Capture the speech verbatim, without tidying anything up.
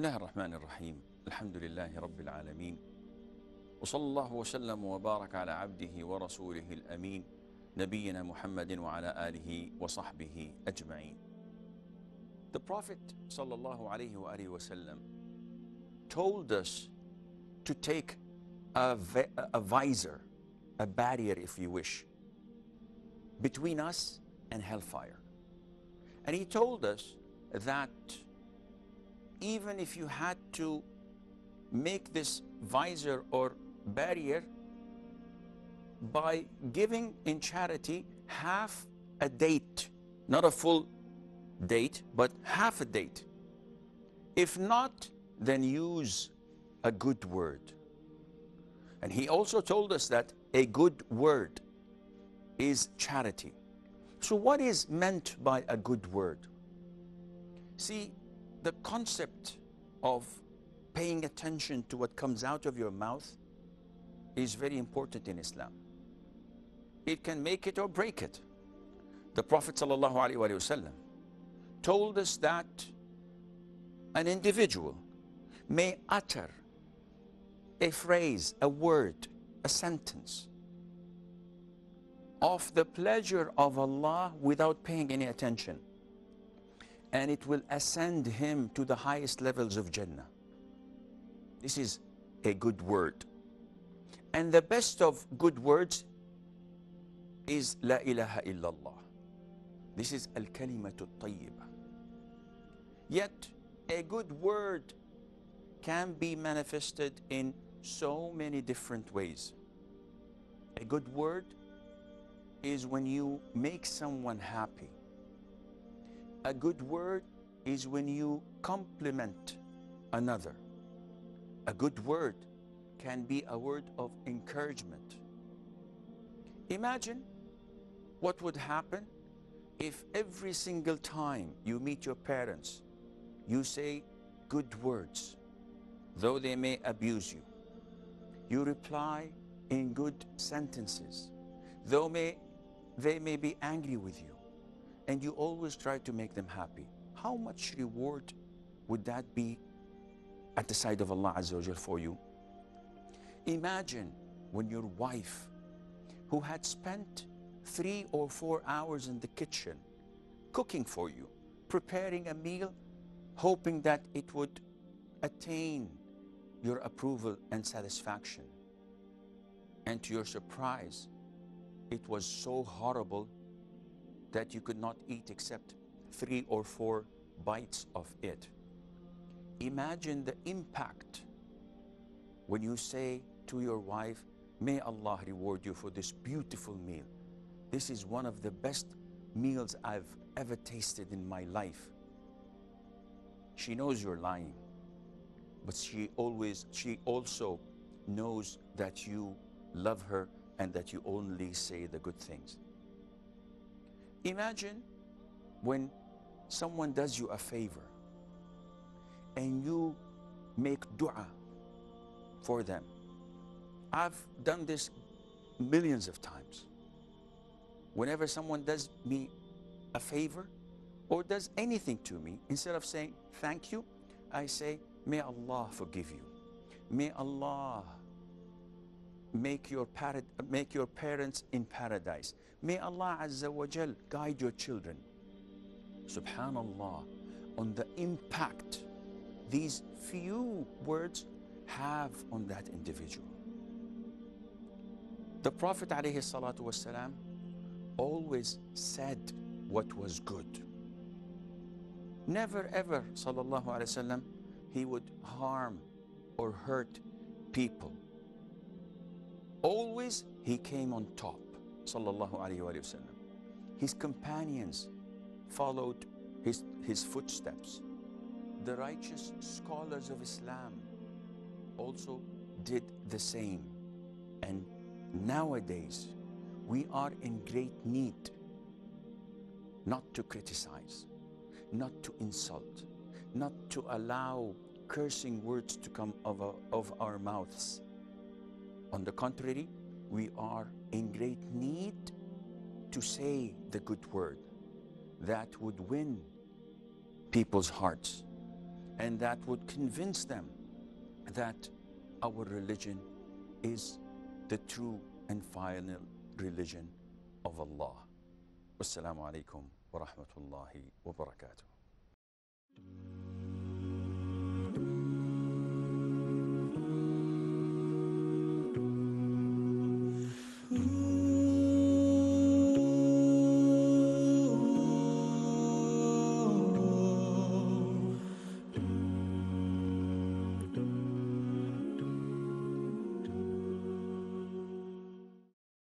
بسم الله الرحمن الرحيم الحمد لله رب العالمين وصلى الله وسلم وبارك على عبده ورسوله الأمين نبينا محمد وعلى آله وصحبه أجمعين. The Prophet صلى الله عليه وآله وسلم told us to take a, a visor, a barrier if you wish, between us and hellfire. And he told us that even if you had to make this visor or barrier by giving in charity half a date, not a full date, but half a date. If not, then use a good word. And he also told us that a good word is charity. So what is meant by a good word? See, the concept of paying attention to what comes out of your mouth is very important in Islam. It can make it or break it. The Prophet ﷺ told us that an individual may utter a phrase, a word, a sentence of the pleasure of Allah without paying any attention, and it will ascend him to the highest levels of Jannah. This is a good word. And the best of good words is La ilaha illallah. This is Al kalimatu tayyibah. Yet a good word can be manifested in so many different ways. A good word is when you make someone happy. A good word is when you compliment another. A good word can be a word of encouragement. Imagine what would happen if every single time you meet your parents, you say good words, though they may abuse you. You reply in good sentences, though may, they may be angry with you. And you always try to make them happy. How much reward would that be at the side of Allah Azza wa for you? Imagine when your wife, who had spent three or four hours in the kitchen cooking for you, preparing a meal, hoping that it would attain your approval and satisfaction. And to your surprise, it was so horrible that you could not eat except three or four bites of it. Imagine the impact when you say to your wife, may Allah reward you for this beautiful meal. This is one of the best meals I've ever tasted in my life. She knows you're lying, but she always, she also knows that you love her and that you only say the good things. Imagine when someone does you a favor and you make dua for them. I've done this millions of times. Whenever someone does me a favor or does anything to me, instead of saying thank you, I say, may Allah forgive you. May Allah Make your, make your parents in paradise. May Allah Azza wa guide your children. Subhanallah, on the impact these few words have on that individual. The Prophet ﷺ always said what was good. Never ever, sallallahu alayhi wa sallam, he would harm or hurt people. Always he came on top, sallallahu alayhi wa sallam. His companions followed his, his footsteps. The righteous scholars of Islam also did the same. And nowadays, we are in great need not to criticize, not to insult, not to allow cursing words to come of our, of our mouths. On the contrary, we are in great need to say the good word that would win people's hearts and that would convince them that our religion is the true and final religion of Allah. Wassalamu alaikum wa rahmatullahi wa barakatuh.